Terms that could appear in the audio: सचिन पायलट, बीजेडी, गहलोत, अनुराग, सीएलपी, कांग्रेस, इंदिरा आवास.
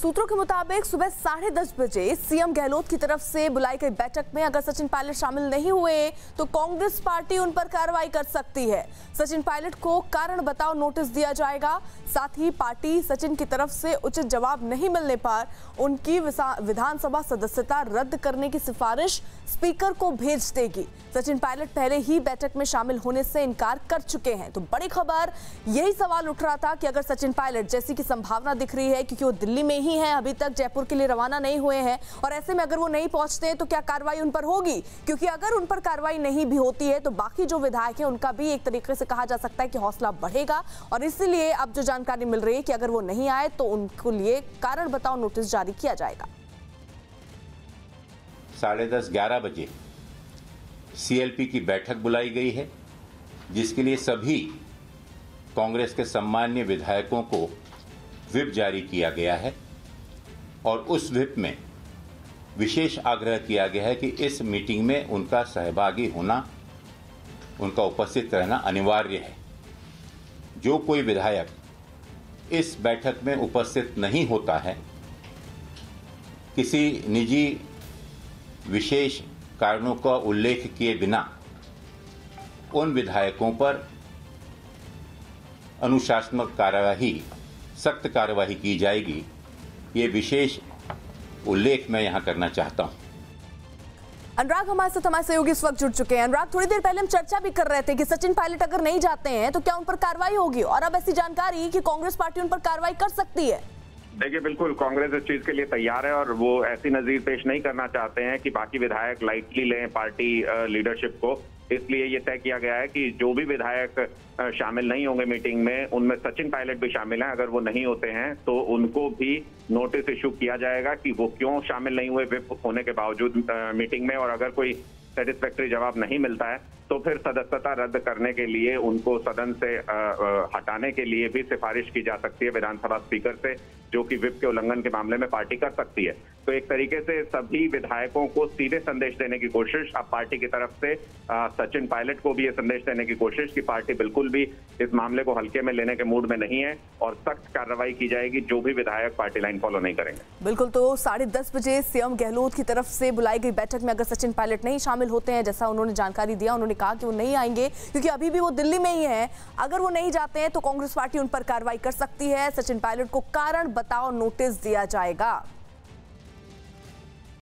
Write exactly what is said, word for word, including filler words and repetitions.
सूत्रों के मुताबिक सुबह साढ़े दस बजे सीएम गहलोत की तरफ से बुलाई गई बैठक में अगर सचिन पायलट शामिल नहीं हुए तो कांग्रेस पार्टी उन पर कार्रवाई कर सकती है। सचिन पायलट को कारण बताओ नोटिस दिया जाएगा। साथ ही पार्टी सचिन की तरफ से उचित जवाब नहीं मिलने पर उनकी विधानसभा सदस्यता रद्द करने की सिफारिश स्पीकर को भेज देगी। सचिन पायलट पहले ही बैठक में शामिल होने से इनकार कर चुके हैं। तो बड़ी खबर, यही सवाल उठ रहा था कि अगर सचिन पायलट, जैसी की संभावना दिख रही है क्योंकि वो दिल्ली में ही हैं, अभी तक जयपुर के लिए रवाना नहीं हुए हैं, और ऐसे में अगर वो नहीं पहुंचते तो क्या कार्रवाई उन पर होगी? क्योंकि अगर उन पर कार्रवाई नहीं भी होती है तो बाकी जो विधायक हैं उनका भी एक तरीके से कहा जा सकता है कि हौसला बढ़ेगा। और इसीलिए अब जो जानकारी मिल रही है कि अगर वो नहीं आए तो उनके लिए कारण बताओ नोटिस जारी किया जाएगा। साढ़े दस ग्यारह बजे सीएलपी की बैठक बुलाई गई है, जिसके लिए सभी कांग्रेस के सम्मान्य विधायकों को व्हिप जारी किया गया है और उस व्हिप में विशेष आग्रह किया गया है कि इस मीटिंग में उनका सहभागी होना, उनका उपस्थित रहना अनिवार्य है। जो कोई विधायक इस बैठक में उपस्थित नहीं होता है, किसी निजी विशेष कारणों का उल्लेख किए बिना उन विधायकों पर अनुशासनात्मक कार्यवाही, सख्त कार्यवाही की जाएगी। ये विशेष उल्लेख मैं यहाँ करना चाहता हूँ। अनुराग हमारे साथ, हमारे सहयोगी इस वक्त जुड़ चुके हैं। अनुराग, थोड़ी देर पहले हम चर्चा भी कर रहे थे कि सचिन पायलट अगर नहीं जाते हैं तो क्या उन पर कार्रवाई होगी, और अब ऐसी जानकारी कि कांग्रेस पार्टी उन पर कार्रवाई कर सकती है। देखिए, बिल्कुल कांग्रेस इस चीज के लिए तैयार है और वो ऐसी नजीर पेश नहीं करना चाहते हैं कि बाकी विधायक लाइटली लें पार्टी लीडरशिप को। इसलिए ये तय किया गया है कि जो भी विधायक शामिल नहीं होंगे मीटिंग में, उनमें सचिन पायलट भी शामिल हैं, अगर वो नहीं होते हैं तो उनको भी नोटिस इशू किया जाएगा कि वो क्यों शामिल नहीं हुए व्हिप होने के बावजूद मीटिंग में। और अगर कोई सेटिस्फैक्ट्री जवाब नहीं मिलता है तो फिर सदस्यता रद्द करने के लिए उनको सदन से आ, आ, हटाने के लिए भी सिफारिश की जा सकती है विधानसभा स्पीकर से, जो कि व्हिप के उल्लंघन के मामले में पार्टी कर सकती है। तो एक तरीके से सभी विधायकों को सीधे संदेश देने की कोशिश अब पार्टी की तरफ से आ, सचिन पायलट को भी ये संदेश देने की कोशिश कि पार्टी बिल्कुल भी इस मामले को हल्के में लेने के मूड में नहीं है और सख्त कार्रवाई की जाएगी जो भी विधायक पार्टी लाइन फॉलो नहीं करेंगे। बिल्कुल, तो साढ़े दस बजे सीएम गहलोत की तरफ से बुलाई गई बैठक में अगर सचिन पायलट नहीं शामिल होते हैं, जैसा उन्होंने जानकारी दिया, उन्होंने कहा कि वो नहीं आएंगे क्योंकि अभी भी वो दिल्ली में ही हैं, अगर वो नहीं जाते हैं तो कांग्रेस पार्टी उन पर कार्रवाई कर सकती है। सचिन पायलट को कारण बताओ नोटिस दिया जाएगा।